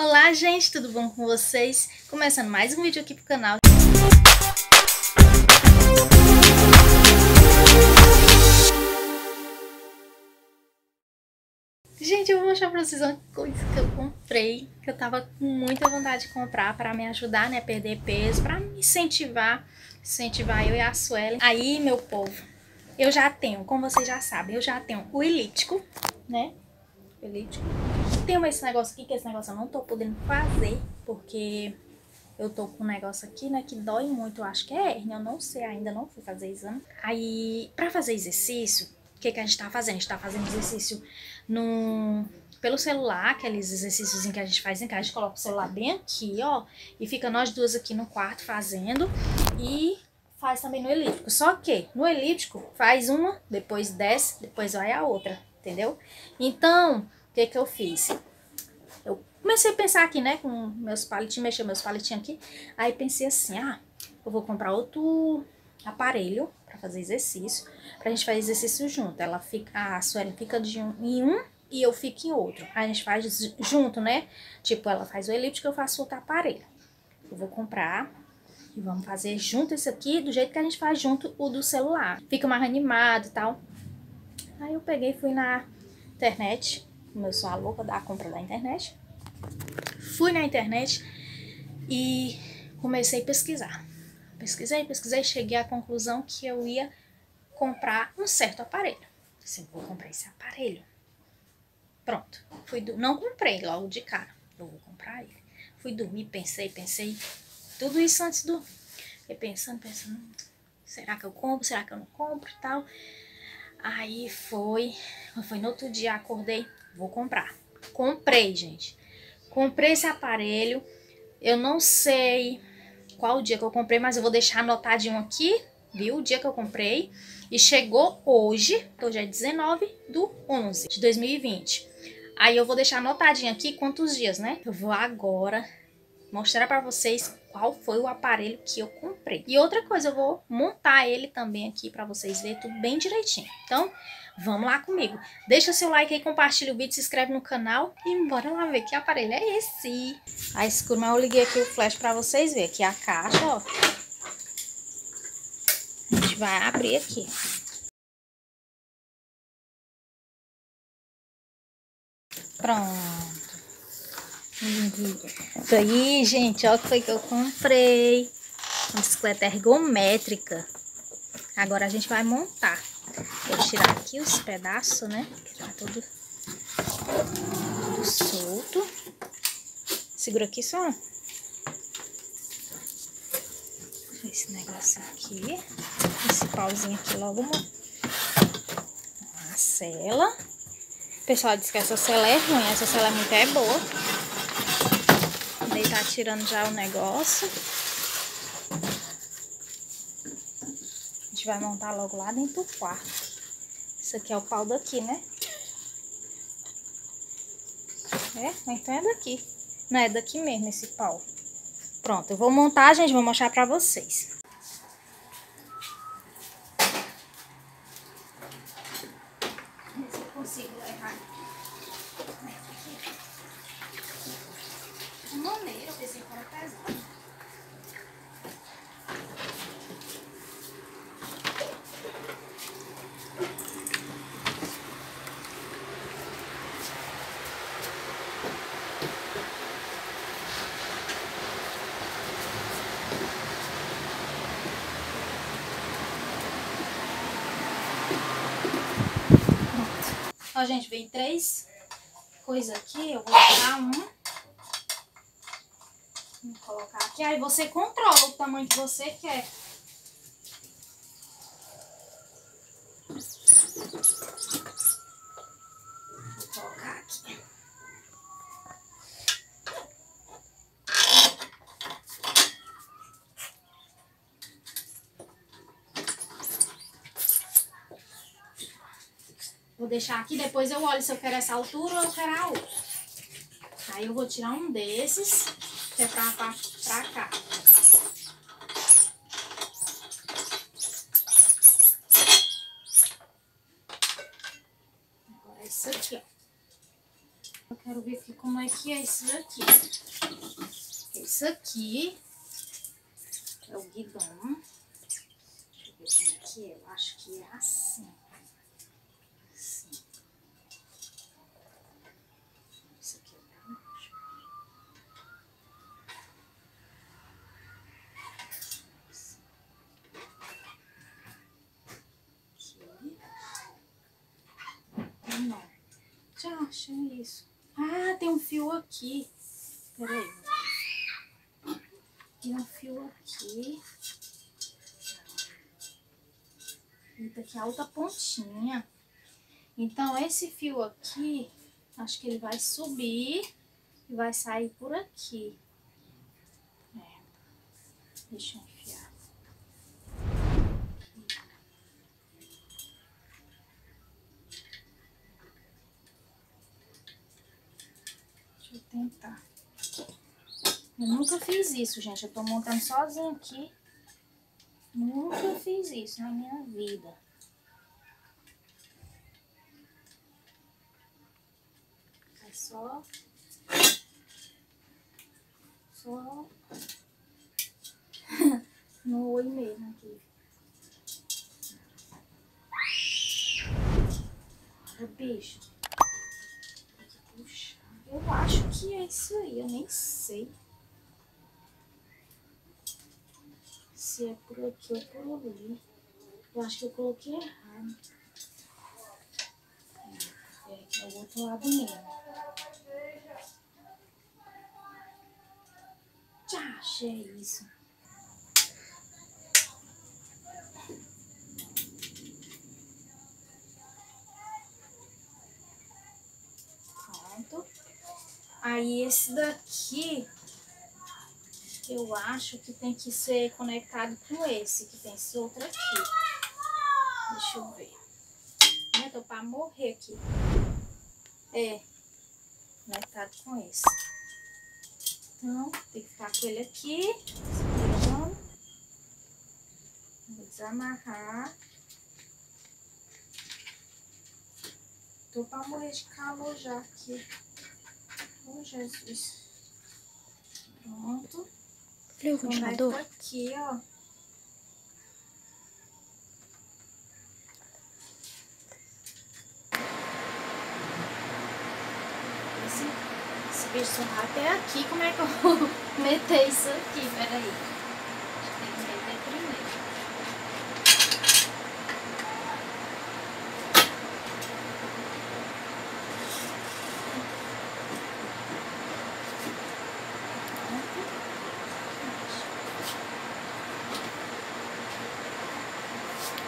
Olá gente, tudo bom com vocês? Começando mais um vídeo aqui pro canal. Gente, eu vou mostrar pra vocês uma coisa que eu comprei, que eu tava com muita vontade de comprar pra me ajudar, né, a perder peso, pra me incentivar eu e a Suelen. Aí, meu povo, eu já tenho, como vocês já sabem, eu já tenho o elíptico, né, Tenho esse negócio aqui, que esse negócio eu não tô podendo fazer, porque eu tô com um negócio aqui, né, que dói muito, eu acho que é hérnia, eu não sei, ainda não fui fazer exame. Aí, pra fazer exercício, o que que a gente tá fazendo? A gente tá fazendo exercício pelo celular, aqueles exercícios que a gente faz em casa, a gente coloca o celular bem aqui, ó, e fica nós duas aqui no quarto fazendo, e faz também no elíptico, só que no elíptico faz uma, depois desce, depois vai a outra. Entendeu? Então, o que que eu fiz? Eu comecei a pensar aqui, né, com meus palitinhos, mexer meus palitinhos aqui. Aí pensei assim, ah, eu vou comprar outro aparelho pra fazer exercício, pra gente fazer exercício junto. Ela fica, a Sueli fica em um e eu fico em outro. Aí a gente faz junto, né? Tipo, ela faz o elíptico, eu faço outro aparelho. Eu vou comprar e vamos fazer junto isso aqui, do jeito que a gente faz junto o do celular. Fica mais animado e tal. Aí eu peguei, fui na internet, como eu sou a louca da compra da internet, fui na internet e comecei a pesquisar. Pesquisei, cheguei à conclusão que eu ia comprar um certo aparelho. Assim, vou comprar esse aparelho. Pronto, não comprei logo de cara, eu vou comprar ele. Fui dormir, pensei, tudo isso antes do... Fiquei pensando, será que eu compro, será que eu não compro e tal... Aí foi no outro dia, acordei, vou comprar. Comprei, gente. Comprei esse aparelho. Eu não sei qual o dia que eu comprei, mas eu vou deixar anotadinho aqui, viu? O dia que eu comprei. E chegou hoje, que hoje é 19/11/2020. Aí eu vou deixar anotadinho aqui quantos dias, né? Eu vou agora mostrar pra vocês qual foi o aparelho que eu comprei. E outra coisa, eu vou montar ele também aqui pra vocês verem tudo bem direitinho. Então, vamos lá comigo. Deixa seu like aí, compartilha o vídeo, se inscreve no canal e bora lá ver que aparelho é esse. Tá escuro, mas eu liguei aqui o flash pra vocês verem. Aqui a caixa, ó. A gente vai abrir aqui. Pronto. Isso aí, gente, ó, o que foi que eu comprei. Uma bicicleta ergométrica. Agora a gente vai montar. Vou tirar aqui os pedaços, né? Que tá tudo solto. Segura aqui só. Esse negócio aqui. Esse pauzinho aqui logo. Uma sela. O pessoal diz que essa sela é ruim. Essa sela é muito boa. Ele tá tirando já o negócio. A gente vai montar logo lá dentro do quarto. Isso aqui é o pau daqui, né? É? Então é daqui. Não, é daqui mesmo esse pau. Pronto, eu vou montar, gente, vou mostrar pra vocês. Vamos ver se eu consigo levar aqui. Maneiro, eu pensei que era pesado. Ó, gente, veio três coisas aqui. Eu vou tirar uma. Vou colocar aqui, aí você controla o tamanho que você quer. Vou colocar aqui. Vou deixar aqui, depois eu olho se eu quero essa altura ou eu quero a outra. Aí eu vou tirar um desses. É pra cá. Agora é isso aqui, ó. Quero ver aqui como é que é isso daqui. Isso aqui é o guidão. Deixa eu ver como é que é. Eu acho que é assim. Assim. Isso aqui é pra baixo. Assim. Aqui. Não. Já achei isso. Ah, tem um fio aqui. Peraí. Tem um fio aqui. E daqui a outra pontinha. Então, esse fio aqui, acho que ele vai subir e vai sair por aqui. É. Deixa eu enfiar. Tentar. Eu nunca fiz isso, gente. Eu tô montando sozinha aqui. Nunca fiz isso na minha vida. É só... Só... no olho mesmo aqui. O bicho. Puxa. Eu acho que é isso aí, eu nem sei se é por aqui ou por ali. Eu acho que eu coloquei errado. É, aqui é o outro lado mesmo. Já achei isso. Pronto. Aí esse daqui, eu acho que tem que ser conectado com esse, que tem esse outro aqui. Deixa eu ver. Eu tô pra morrer aqui. É, conectado com esse. Então, tem que ficar com ele aqui. Vou desamarrar. Tô pra morrer de calor já aqui. Oh, Jesus. Pronto. Olha o continuador. Aqui, ó. Esse bicho até aqui. Como é que eu vou meter isso aqui? Peraí. Acho que tem que meter primeiro.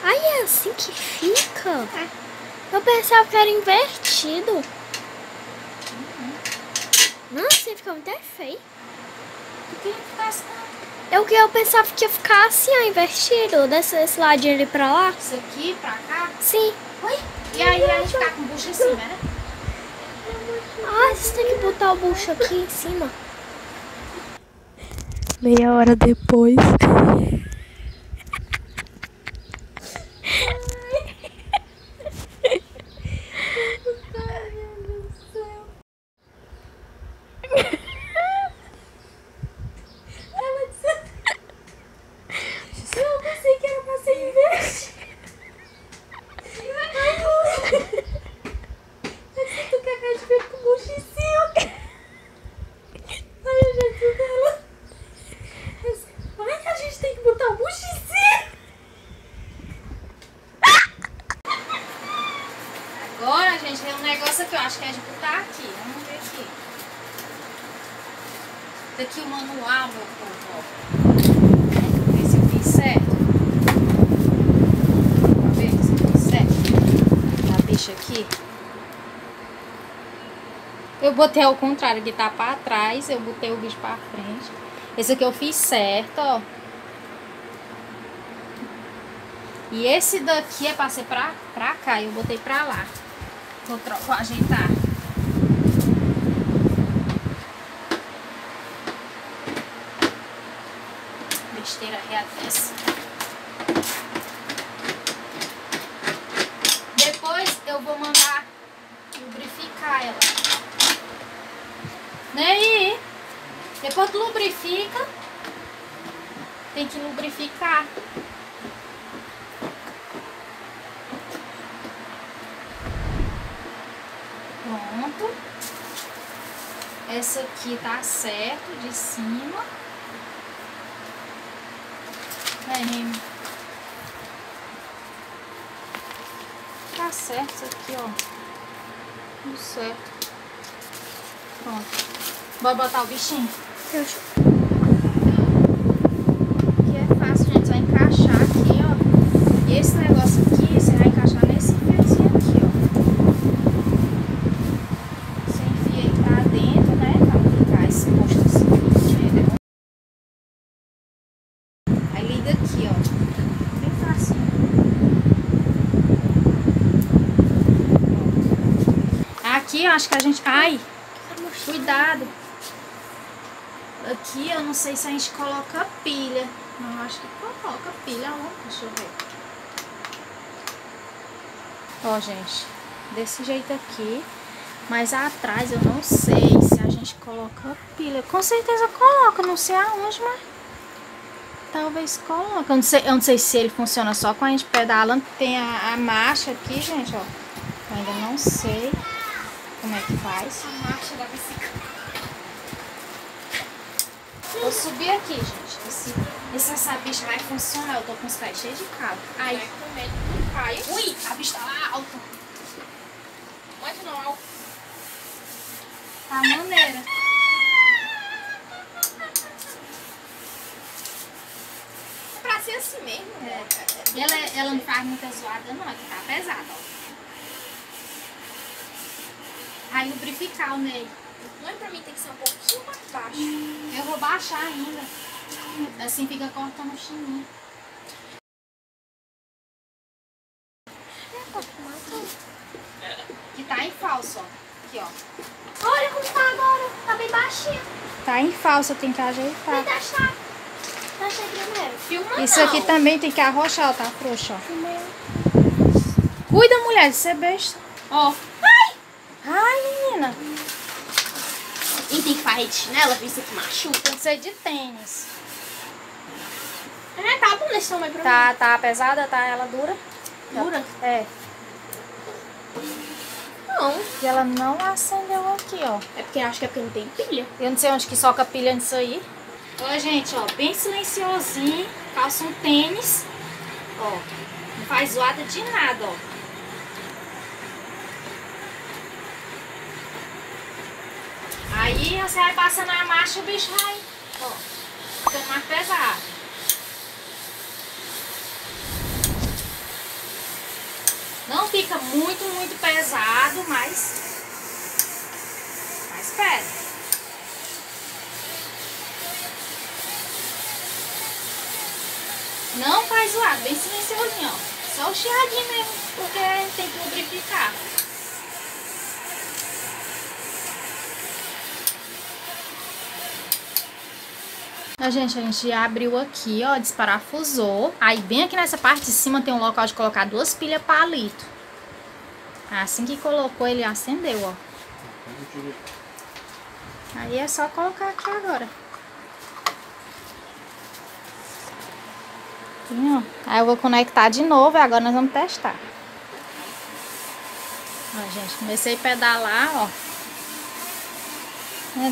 Ai, é assim que fica? É. Eu pensava que era invertido. Não, assim fica muito feio. Eu pensava que ia ficar assim, ó, invertido. Desse ladinho ali pra lá. Isso aqui pra cá? Sim. Oi? E aí a gente tá com o bucho em cima, né? Ah, vocês têm que botar o bucho aqui em cima. Meia hora depois... Acho que é de botar aqui, vamos ver aqui. Daqui o manual, meu povo. Vamos ver se eu fiz certo. Vamos ver se eu fiz certo. A bicha aqui. Eu botei ao contrário, que tá pra trás, eu botei o bicho pra frente. Esse aqui eu fiz certo, ó. E esse daqui é pra ser pra cá, eu botei pra lá. Vou ajeitar. Besteira readeça. Depois eu vou mandar lubrificar ela. né? E depois tu lubrifica, tem que lubrificar. Pronto. Essa aqui tá certo de cima. Tá certo isso aqui, ó. Tudo certo. Pronto. Bora botar o bichinho? Que é fácil, gente. Vai encaixar aqui, ó. E esse negócio aqui, você vai encaixar nesse pezinho aqui, ó. Você enfia ele pra dentro, né? Pra ficar exposto assim. Entendeu? Aí liga aqui, ó. Bem fácil. Aqui, ó, acho que a gente... Ai! Cuidado! Aqui eu não sei se a gente coloca pilha. Não, eu acho que coloca pilha. Deixa eu ver. Ó, gente. Desse jeito aqui. Mas atrás eu não sei se a gente coloca pilha. Com certeza coloca. Não sei aonde, mas... Talvez coloca. Eu não sei se ele funciona só com a gente pedalando. Tem a marcha aqui, gente, ó. Eu ainda não sei como é que faz. A marcha da bicicleta. Vou subir aqui, gente. Essa bicha vai funcionar. Eu tô com os pés cheios de cabo. Aí. Vai com medo que cai. Ui, a bicha tá lá alta. Muito não alta. Tá maneira. É pra ser assim mesmo, né? É. Ela não faz muita zoada, não. É que tá pesada, ó. Aí lubrificar o meio. Não é pra mim, tem que ser um pouquinho mais baixo. Eu vou baixar ainda. Assim fica cortando o chininho. Que tá em falso, ó. Aqui, ó. Olha como tá agora. Tá bem baixinho. Tá em falso, tem que ajeitar. Vai deixar. Deixa aqui primeiro. Filma isso não. Aqui também tem que arrochar, ó. Tá frouxo, ó. Cuida, mulher, de ser besta. Ó. Ai, menina! E tem que fazer de chinela, viu? Isso aqui machuca. Tem que ser de tênis. É, tá bom nesse tamanho pra mim. Tá pesada, tá? Ela dura? Dura? É. Não. E ela não acendeu aqui, ó. É porque acho que é porque não tem pilha. Eu não sei onde que soca pilha nisso aí. Ó, gente, ó. Bem silenciosinho. Calça um tênis. Ó. Não faz zoada de nada, ó. Aí você vai passando a marcha, o bicho vai, ó, ficando mais pesado. Não fica muito, muito pesado, mas pesa. Não faz zoado, bem silenciosinho, ó. Só o chiadinho mesmo, porque tem que lubrificar. A gente abriu aqui, ó, desparafusou. Aí bem aqui nessa parte de cima tem um local de colocar duas pilhas palito. Assim que colocou, ele acendeu, ó. Aí é só colocar aqui agora. Aqui, ó. Aí eu vou conectar de novo e agora nós vamos testar. Ó, gente, comecei a pedalar, ó.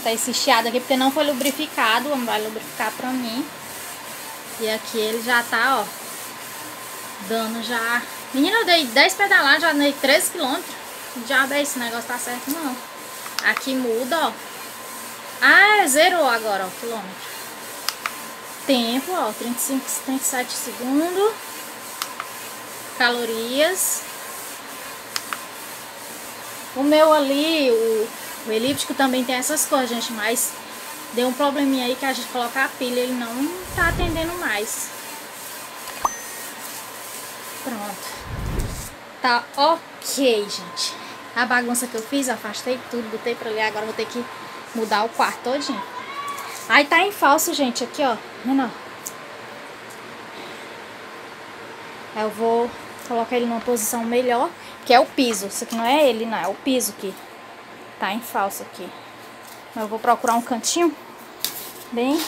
Tá esse chiado aqui porque não foi lubrificado. Vai lubrificar pra mim. E aqui ele já tá, ó, dando já. Menina, eu dei 10 pedaladas, já dei 13 km. Já dei, esse negócio tá certo não. Aqui muda, ó. Ah, zerou agora, ó, quilômetro. Tempo, ó, 35, 37 segundos. Calorias. O meu ali, o elíptico também tem essas coisas, gente, mas deu um probleminha aí que a gente colocar a pilha, ele não tá atendendo mais. Pronto. Tá ok, gente. A bagunça que eu fiz, afastei tudo, botei pra ali, agora vou ter que mudar o quarto todinho. Aí tá em falso, gente, aqui, ó. Menor. Aí eu vou colocar ele numa posição melhor, que é o piso. Isso aqui não é ele, não, é o piso aqui. Tá em falso aqui. Eu vou procurar um cantinho bem...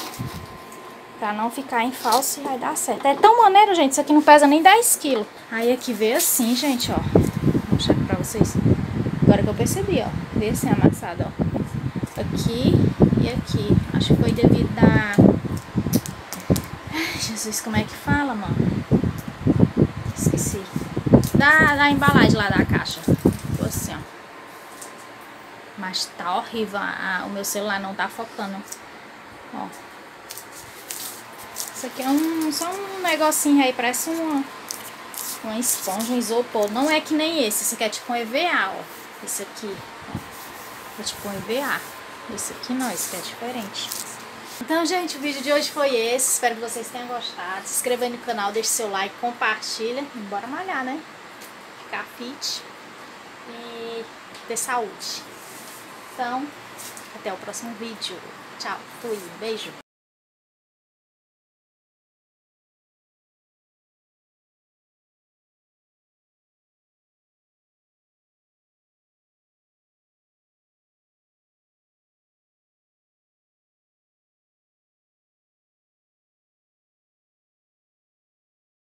pra não ficar em falso e vai dar certo. É tão maneiro, gente. Isso aqui não pesa nem 10 quilos. Aí aqui veio assim, gente, ó. Vou mostrar aqui pra vocês. Agora que eu percebi, ó. Veio assim amassado, ó. Aqui e aqui. Acho que foi devido a... Ai, Jesus, como é que fala, mano? Esqueci. Da embalagem lá da caixa. Ficou assim, ó. Mas tá horrível. O meu celular não tá focando. Ó. Isso aqui é só um negocinho aí, parece uma esponja, um isopor. Não é que nem esse. Esse aqui é tipo um EVA, ó. Esse aqui, ó. É tipo um EVA. Esse aqui não, esse aqui é diferente. Então, gente, o vídeo de hoje foi esse. Espero que vocês tenham gostado. Se inscreva aí no canal, deixe seu like, compartilha. E bora malhar, né? Ficar fit e ter saúde. Então, até o próximo vídeo. Tchau, fui, beijo.